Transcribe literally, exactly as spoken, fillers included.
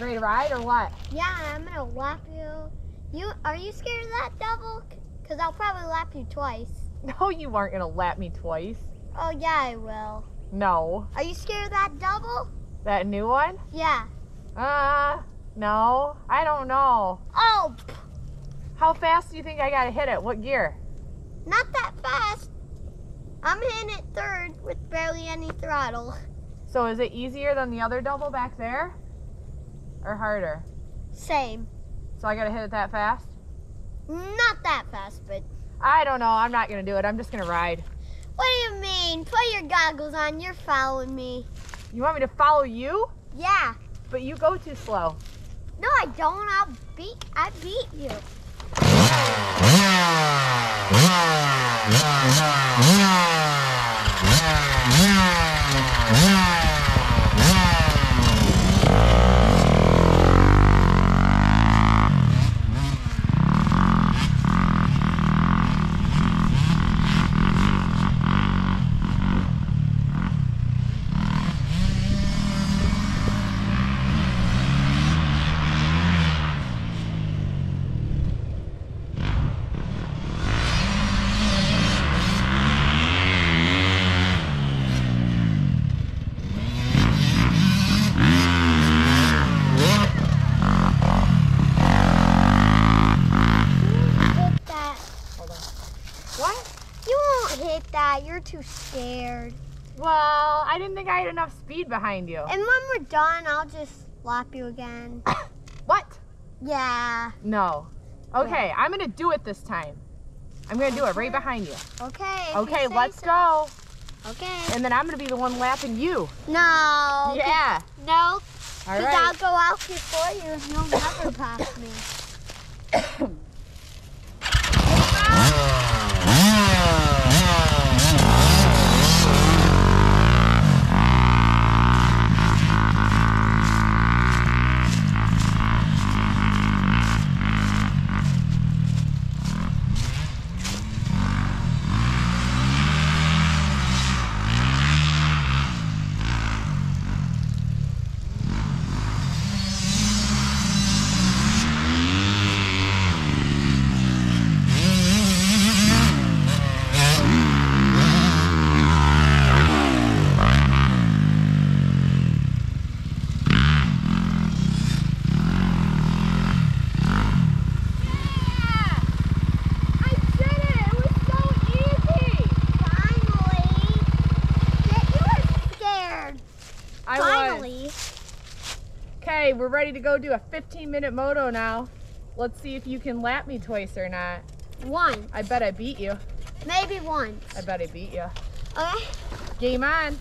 ready to ride or what? Yeah, I'm gonna lap you. You are you scared of that devil? Cause I'll probably lap you twice. No, you aren't gonna lap me twice. Oh yeah, I will. No. Are you scared of that double? That new one? Yeah. Uh, no. I don't know. Oh! How fast do you think I gotta hit it? What gear? Not that fast. I'm hitting it third with barely any throttle. So is it easier than the other double back there? Or harder? Same. So I gotta hit it that fast? Not that fast, but... I don't know. I'm not gonna do it. I'm just gonna ride. What do you mean? Put your goggles on. You're following me. You want me to follow you? Yeah. But you go too slow. No, I don't. I'll beat, I beat you. You're too scared. Well, I didn't think I had enough speed behind you. And when we're done, I'll just lap you again. What? Yeah. No. Okay, yeah. I'm gonna do it this time. I'm gonna okay. do it right behind you. Okay. Okay, you let's so. go. Okay. And then I'm gonna be the one lapping you. No. Yeah. No. Because right. I'll go out before you and you'll never pass me. Okay, we're ready to go do a fifteen minute moto now. Let's see if you can lap me twice or not. One. I bet I beat you. Maybe once. I bet I beat you. Okay. Game on.